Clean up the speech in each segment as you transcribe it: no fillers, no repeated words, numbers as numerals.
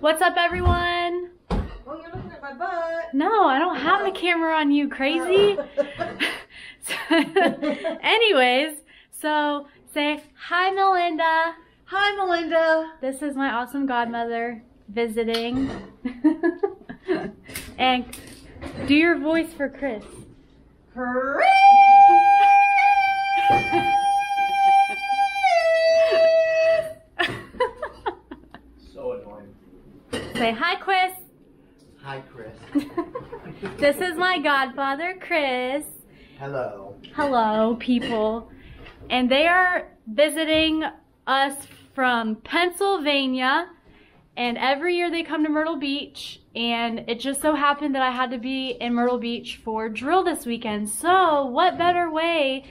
What's up, everyone? Well, you're looking at my butt. No, I don't have the camera on you, crazy. Anyways, so say hi, Melinda. Hi, Melinda. This is my awesome godmother visiting. And do your voice for Chris. Chris! So annoying. Say hi, Chris. Hi, Chris. This is my godfather, Chris. Hello. Hello, people. And they are visiting us from Pennsylvania. And every year they come to Myrtle Beach, and it just so happened that I had to be in Myrtle Beach for drill this weekend. So what better way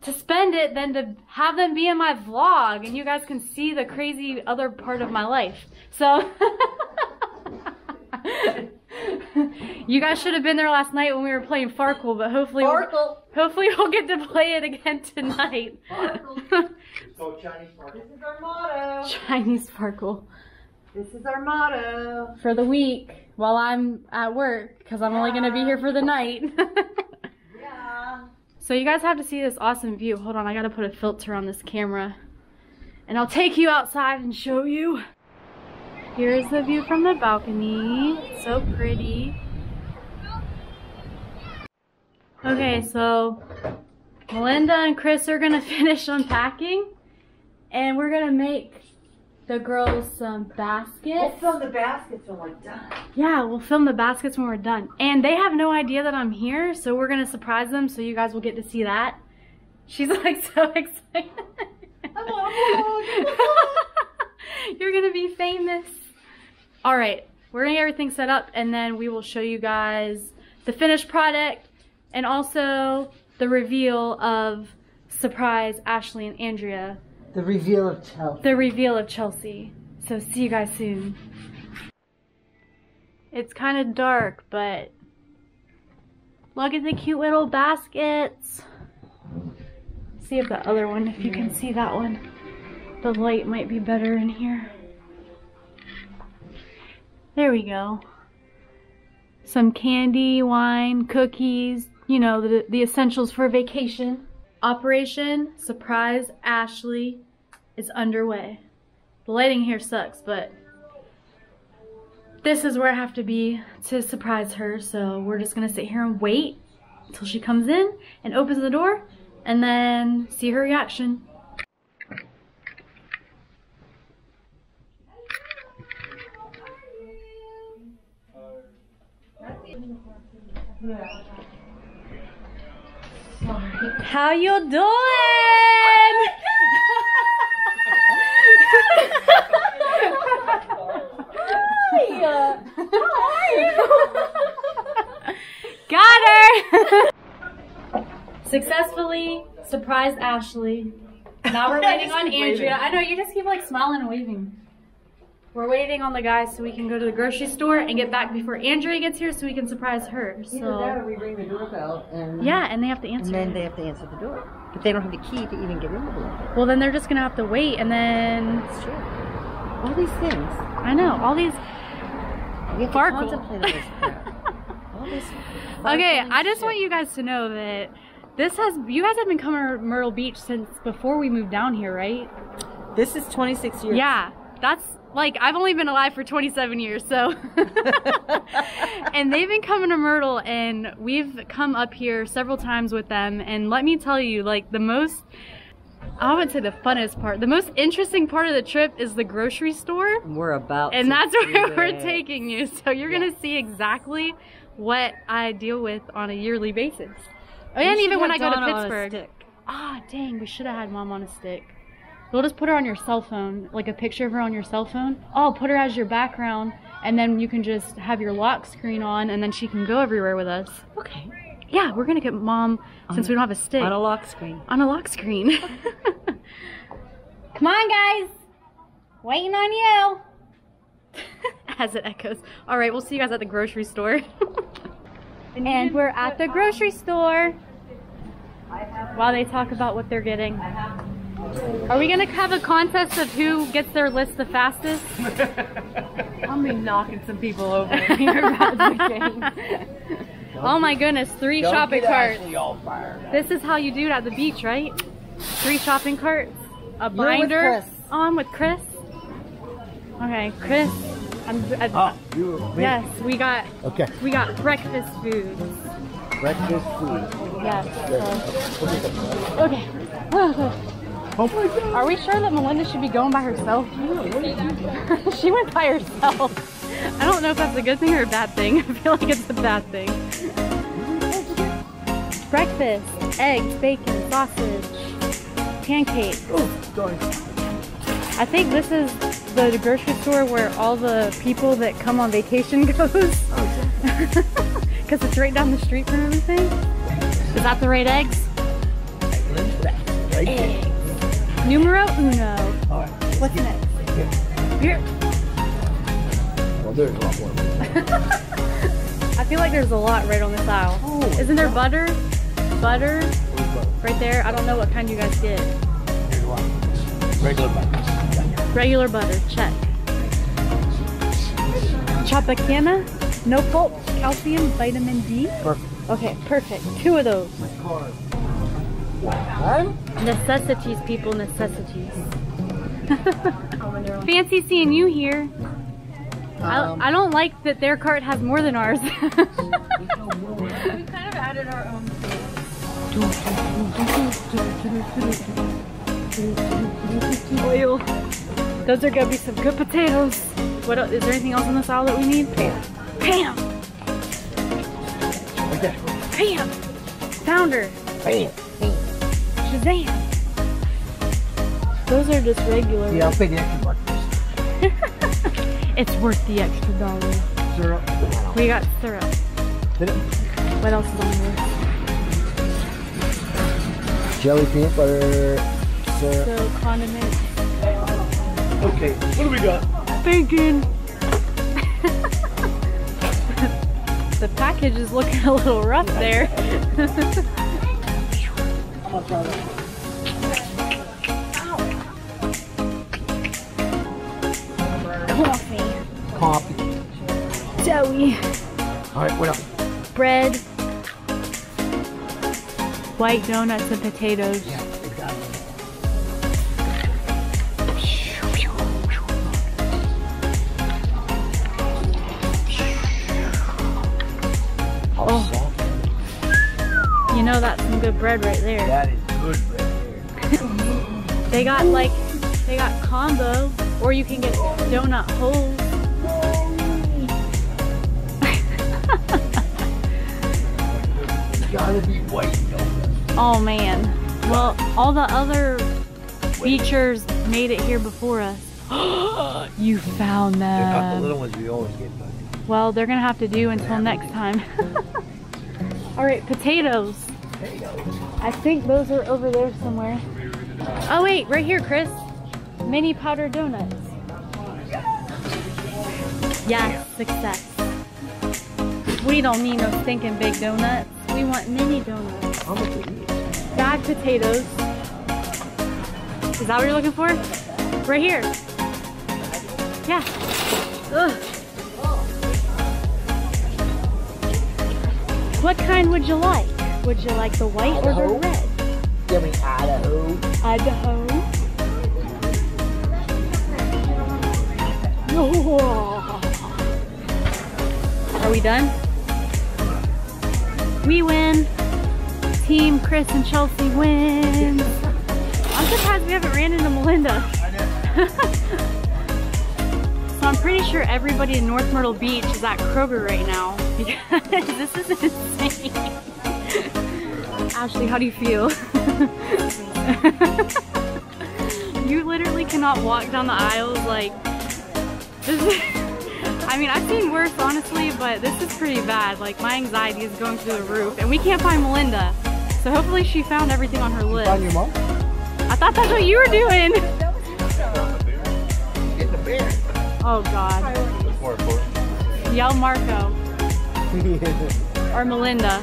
to spend it than to have them be in my vlog, and you guys can see the crazy other part of my life. So you guys should have been there last night when we were playing Farkle, but hopefully we'll get to play it again tonight. Farkle. Oh, Chinese Farkle. This is our motto. Chinese Farkle. This is our motto. For the week, while I'm at work, because I'm only going to be here for the night. Yeah. So you guys have to see this awesome view. Hold on, I got to put a filter on this camera. And I'll take you outside and show you. Here is the view from the balcony. It's so pretty. Okay, so Melinda and Chris are going to finish unpacking. And we're going to make the girls some baskets. We'll film the baskets when we're done. Yeah, we'll film the baskets when we're done. And they have no idea that I'm here, so we're gonna surprise them, so you guys will get to see that. She's like so excited. You're gonna be famous. All right, we're gonna get everything set up, and then we will show you guys the finished product and also the reveal of surprise Ashley and Andrea. The reveal of Chelsea. The reveal of Chelsea. So see you guys soon. It's kind of dark, but look at the cute little baskets. See if the other one, if you can see that one. The light might be better in here. There we go. Some candy, wine, cookies, you know, the essentials for vacation. Operation Surprise Ashley is underway. The lighting here sucks, but this is where I have to be to surprise her, so we're just gonna sit here and wait until she comes in and opens the door and then see her reaction. How you doing? Hi. Got her. Successfully surprised Ashley. Now we're waiting on Andrea. I know, you just keep like smiling and waving. We're waiting on the guys so we can go to the grocery store and get back before Andrea gets here so we can surprise her. So either that or we ring the doorbell and and they have to answer. And then they have to answer the door. But they don't have the key to even get in the door. Well, then they're just gonna have to wait, and then that's true. All these things. I know, all these Farkle. All this Farkle. Okay, I just want you guys to know that you guys have been coming to Myrtle Beach since before we moved down here, right? This is 26 years. Yeah. That's like, I've only been alive for 27 years, so. And they've been coming to Myrtle, and we've come up here several times with them. And let me tell you, like, the most, I would say the funnest part, the most interesting part of the trip is the grocery store. We're about and to that's where it. We're taking you. So you're going to see exactly what I deal with on a yearly basis. And even when I go to Pittsburgh. Ah, oh, dang, we should have had Mom on a stick. We'll just put her on your cell phone, like a picture of her on your cell phone. Oh, put her as your background, and then you can just have your lock screen on, and then she can go everywhere with us. Okay. Yeah, we're gonna get Mom, since we don't have a stick. On a lock screen. On a lock screen. Come on, guys. Waiting on you. As it echoes. All right, we'll see you guys at the grocery store. And we're at the grocery store while they talk about what they're getting. Are we gonna have a contest of who gets their list the fastest? I'm gonna be knocking some people over here about the game. Oh my goodness, three shopping carts. This is how you do it at the beach, right? Three shopping carts, a binder. Oh, I'm with Chris. Okay, Chris. Yes, we got. Okay. We got breakfast food. Breakfast food. Yes. Okay. Oh my God. Are we sure that Melinda should be going by herself? She went by herself. I don't know if that's a good thing or a bad thing. I feel like it's a bad thing. Breakfast, eggs, bacon, sausage, pancakes. Oh, sorry. I think this is the grocery store where all the people that come on vacation goes. Because it's right down the street from everything. Is that the right eggs? Eggs. Numero uno. All right. What's next? Here. There's a lot more. I feel like there's a lot right on this aisle. Oh, isn't there butter? Butter? Right there. I don't know what kind you guys get. Regular butter. Regular butter. Check. Chapacana. No pulp. Calcium. Vitamin D. Perfect. Okay, perfect. Two of those. Necessities, people. Necessities. Fancy seeing you here. I don't like that their cart has more than ours. We kind of added our own thing. Oil. Those are gonna be some good potatoes. What else? Is there anything else on this aisle that we need? Pam. Okay. Pam. Founder. Pam. Shazam. Those are just regular. Yeah, I'll pay the extra bucks. It's worth the extra dollar. Syrup. We got syrup. What else is on here? Jelly, peanut butter, syrup. So, condiments. Okay, what do we got? Bacon. The package is looking a little rough there. I'm gonna try that. Coffee. Joey. Alright, what else? Bread. White donuts and potatoes. Yeah, exactly. Oh. You know that's some good bread right there. That is good bread right there. they got combo, or you can get donut holes. Gotta be white donuts. Oh man. Well, all the other features made it here before us. You found them. They're not the little ones we always get by. Well, they're gonna have to do until next time. Alright, potatoes. I think those are over there somewhere. Oh wait, right here, Chris. Mini powdered donuts. Yes, success. We don't need no stinking big donuts. We want mini donuts. Bag potatoes. Is that what you're looking for? Right here. Yeah. Ugh. What kind would you like? Would you like the white or the red? Give me Idaho. Idaho. Oh. Are we done? We win. Team Chris and Chelsea win. I'm surprised we haven't ran into Melinda. So I'm pretty sure everybody in North Myrtle Beach is at Kroger right now because this is insane. Ashley, how do you feel? You literally cannot walk down the aisles like this. I mean, I've seen worse, honestly, but this is pretty bad. Like, my anxiety is going through the roof, and we can't find Melinda. So hopefully she found everything on her list. You found your mom? I thought that's what you were doing. That was your show. Getting a beer. Oh, God. Yell Marco. Or Melinda.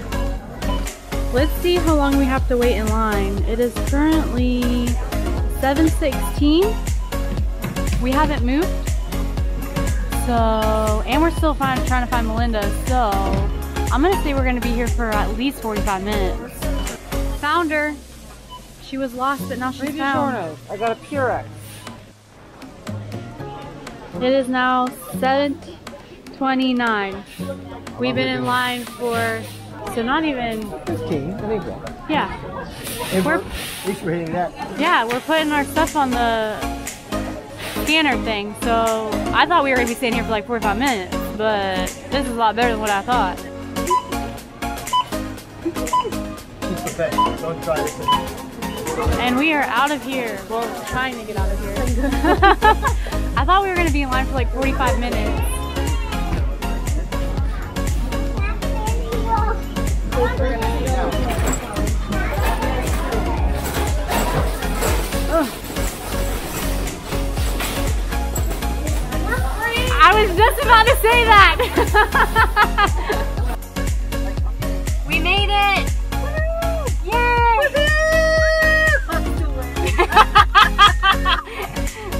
Let's see how long we have to wait in line. It is currently 7:16. We haven't moved. So, and we're still trying to find Melinda. So, I'm gonna say we're gonna be here for at least 45 minutes. Found her. She was lost, but now she's found. I got a Purex. It is now 7:29. We've been in line for, so not even 15. Yeah. Hey, we're, at least we're hitting that. Yeah, we're putting our stuff on the scanner thing. So I thought we were gonna be staying here for like 45 minutes, but this is a lot better than what I thought. Don't try this. And we are out of here. Well, trying to get out of here. I thought we were going to be in line for like 45 minutes. I was just about to say that. We made it.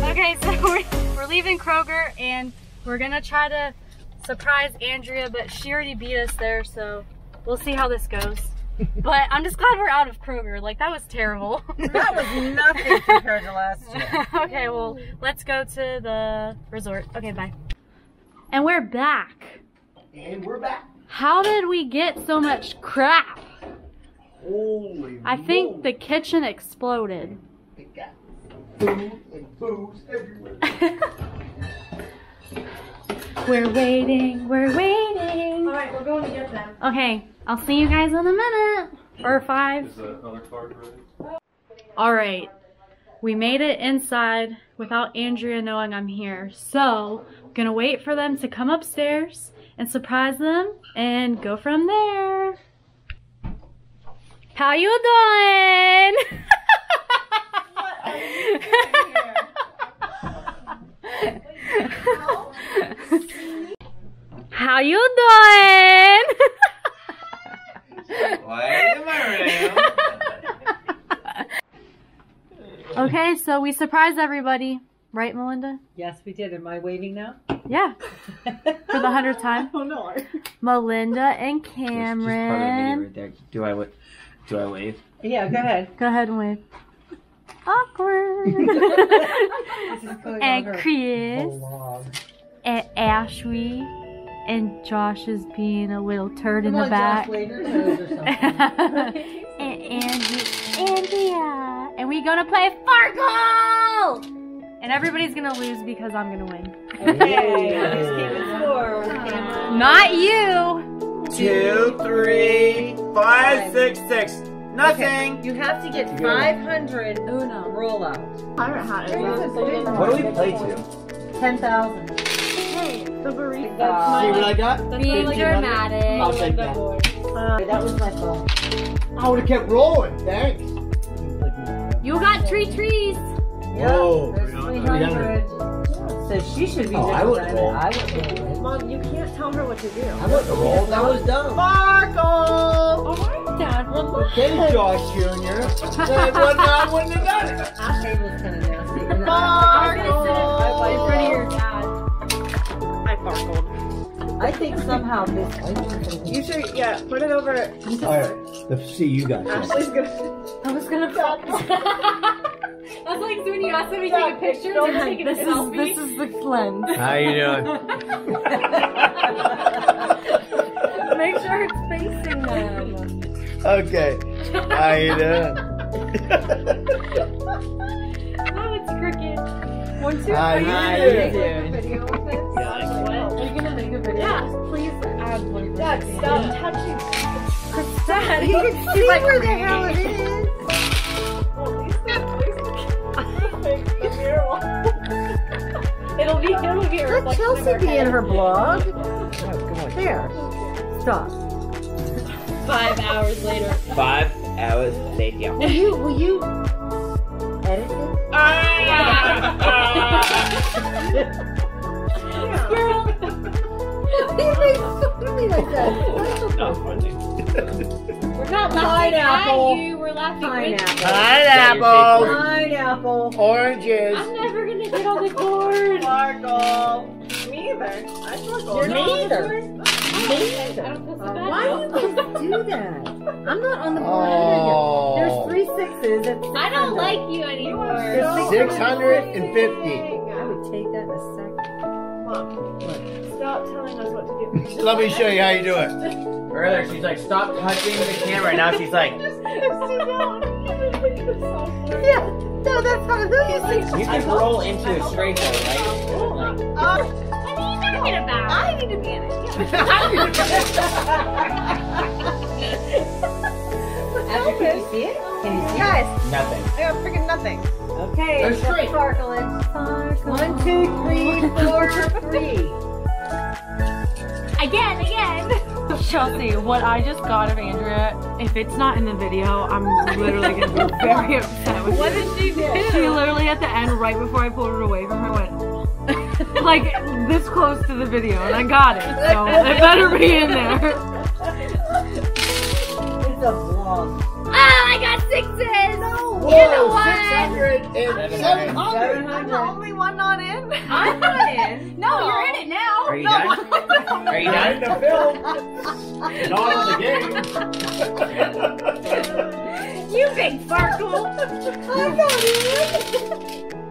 Okay, so we're leaving Kroger and we're gonna try to surprise Andrea, but she already beat us there, so we'll see how this goes. But I'm just glad we're out of Kroger. Like, that was terrible. That was nothing compared to last year. Okay, well, let's go to the resort. Okay, bye. And we're back. And we're back. How did we get so much crap? Holy I think moly. The kitchen exploded. It got food and booze everywhere. We're waiting, we're waiting. Alright, we're going to get them. Okay, I'll see you guys in a minute. Or five. Is that other card ready? Alright, we made it inside without Andrea knowing I'm here. So, I'm gonna wait for them to come upstairs and surprise them and go from there. How you doing? What are you doing here? Wait, no. How you doing? Why am I around? Okay, so we surprised everybody. Right, Melinda? Yes, we did. Am I waving now? Yeah. For the 100th time. Oh, no. Melinda and Cameron. There's just part of the video right there. Do I wave? Yeah, go ahead. Go ahead and wave. Awkward. And Chris. And Ashley. And Josh is being a little turd in the back. Josh later or something. And Andrea. And we're going to play Farkle. And everybody's going to lose because I'm going to win. Hey, who's keeping score? Not you. 2, 3, 5, 6, 6. Nothing. Okay. You have to get 500 Uno roll out. I don't know how to roll. What do we play to? 10,000. Hey, the burrito. See what I got? Being dramatic. I'll take that. That was my fault. I would have kept rolling. Thanks. You got 3 trees. Whoa. Yeah, there's 300. So she should be doing that. I would. Mom, you can't tell her what to do. I would roll. That was dumb. Farkle! Oh my God. Okay, Josh Jr. I wouldn't have done it. Ashley was kind of nasty. Farkle! I farkled. I think somehow this. You should, yeah, put it over. Alright, let's see you guys. Ashley's gonna. I was gonna farkle. That's like when you ask me to take a picture, so I'm taking a selfie. This is the lens. How you doing? Make sure it's facing them. Okay. How you doing? Now it's crooked. 1, 2, 3. Are you gonna make a video? Yeah. Please add one. Dad, stop touching. Dad, you can see where the hell it is. It'll be let Chelsea be in her blog. Oh, there. Stop. 5 hours later. 5 hours later. Will you edit it? Girl. They like that. That's so funny. We're not lying at you. overlapping. Pineapple. Pineapple. Oranges. I'm never going to get on the corn. Farkle. Me either. I Farkle. Me either. Why do you guys do that? I'm not on the board. Oh. There's 3 6s. I don't like you anymore. There's 650. I would take that in a second. Mom, stop telling us what to do. Let me show you how you do it. Earlier, she's like, stop touching the camera. Now she's like, yeah, no, that's how it is. You can roll into a straight though, right? What are you talking about? I need to be in it. Can you see it? Can you see it? Nothing. I got freaking nothing. Okay, it's sparkling. One, two, three, four, three. Again. Chelsea, what I just got of Andrea, if it's not in the video, I'm literally gonna be very upset with you. What did she do? She literally at the end, right before I pulled it away from her, went like this close to the video, and I got it, so it better be in there. It's a vlog. Oh, I got 6s! No! Whoa, you know what? 700. I'm the only one not in? I'm not in. No, you're in it now. Are you done? Are you done? The film. Not in the game. You big Farkle. I got it.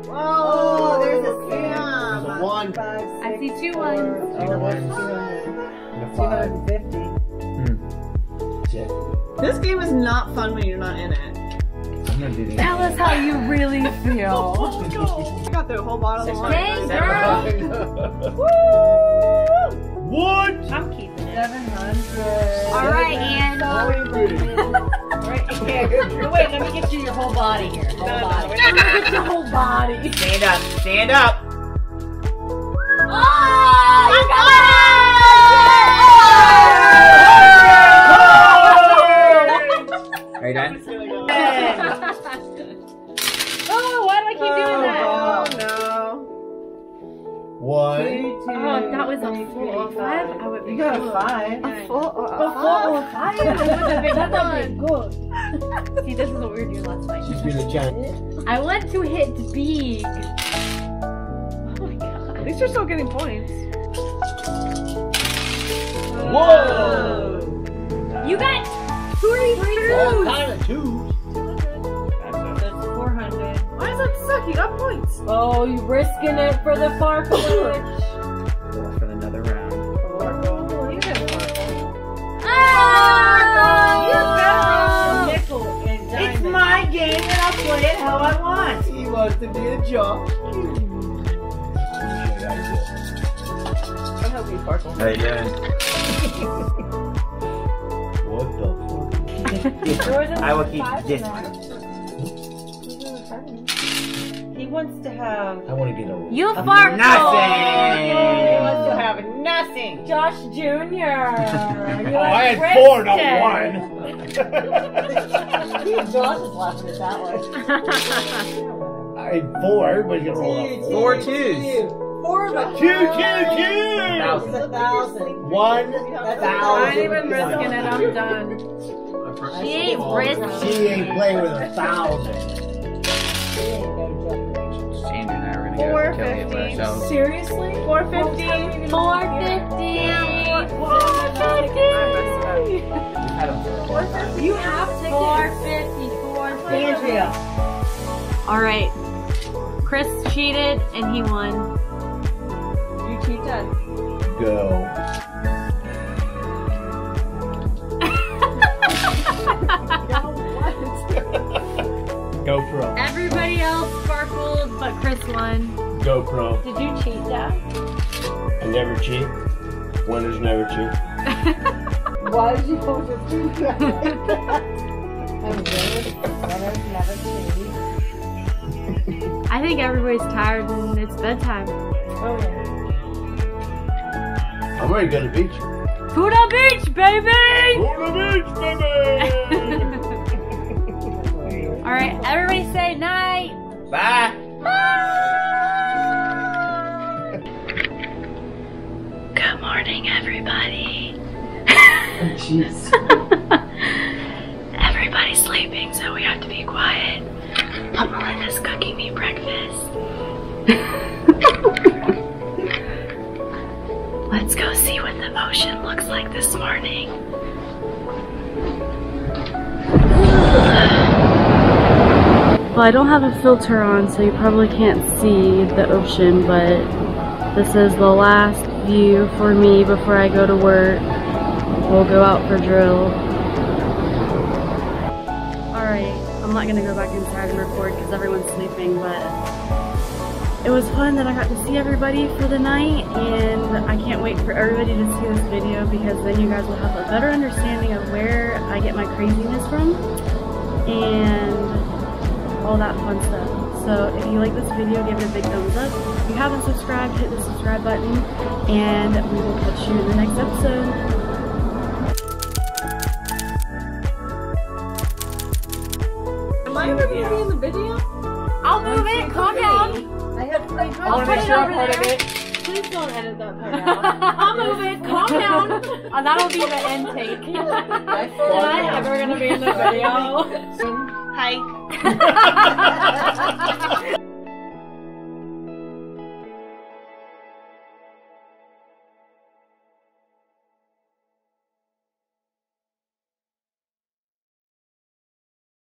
Whoa, there's a Sam. There's a 1. 5, 6, I see 2 1s. 2 1s. 250. This game is not fun when you're not in it. I'm gonna do this. Tell us how you really feel. I got the whole bottle of wine. Hey, girl! Woo! What? I'm keeping it. 700. All right, Anne. No, wait, let me get you your whole body here. Let me get your whole body. Stand up. Stand up. Oh! You got it! Are you done? Oh, why do I keep doing that? Oh, no. 1, 2, that was a full 5. I would be you got a 5. A full or a 5? That's good. See, this is what we were doing last night. She's doing the challenge. I want to hit big. Oh, my God. At least you're still getting points. Whoa! You got... 3 2s. That's 400. Why does that suck? You got points. Oh, you risking it for the Farkle. Go for another round. Farkle. You got Farkle. Ah! You got it. It's my game, and I'll play it how I want. He wants to be a jock. I'm helping Farkle. How you doing? I will keep this one. He wants to have. I want to get a. You Farkle! Nothing! He wants to have nothing! Josh Jr. Oh, I had 4, not 1. Josh is laughing at that one. I had 4, but you rolled up 4 2s. 2 2 2 1,000. 1,000. I ain't even risking it. I'm done. She ain't risking. She ain't playing with 1,000. Jamie and I are gonna go kill each other. Seriously? 450. 450. You have to. 450. 450. Andrea. All right. Chris cheated and he won. Go. Go pro. Everybody else sparkled, but Chris won. Go pro. Did you cheat, Dad? I never cheat. Winners never cheat. Why did you hold your food back? Winners never cheat. I think everybody's tired and it's bedtime. Oh, yeah. I'm ready to go to the beach. Puna Beach, baby! Puna Beach, baby! Alright, everybody say night! Bye! Bye! Good morning, everybody. Jeez. Everybody's sleeping, so Let's go see what the ocean looks like this morning. Well, I don't have a filter on, so you probably can't see the ocean, but this is the last view for me before I go to work. We'll go out for drill. Alright, I'm not gonna go back inside and record because everyone's sleeping, but it was fun that I got to see everybody for the night, and I can't wait for everybody to see this video because then you guys will have a better understanding of where I get my craziness from and all that fun stuff. So if you like this video, give it a big thumbs up. If you haven't subscribed, hit the subscribe button, and we will catch you in the next episode. Am I ever going to be in the video? I'll move it, calm down. I'll put it over there. Please don't edit that part out. I'll move it, calm down. Oh, that'll be the end take. Am I ever going to be in the video? Hi.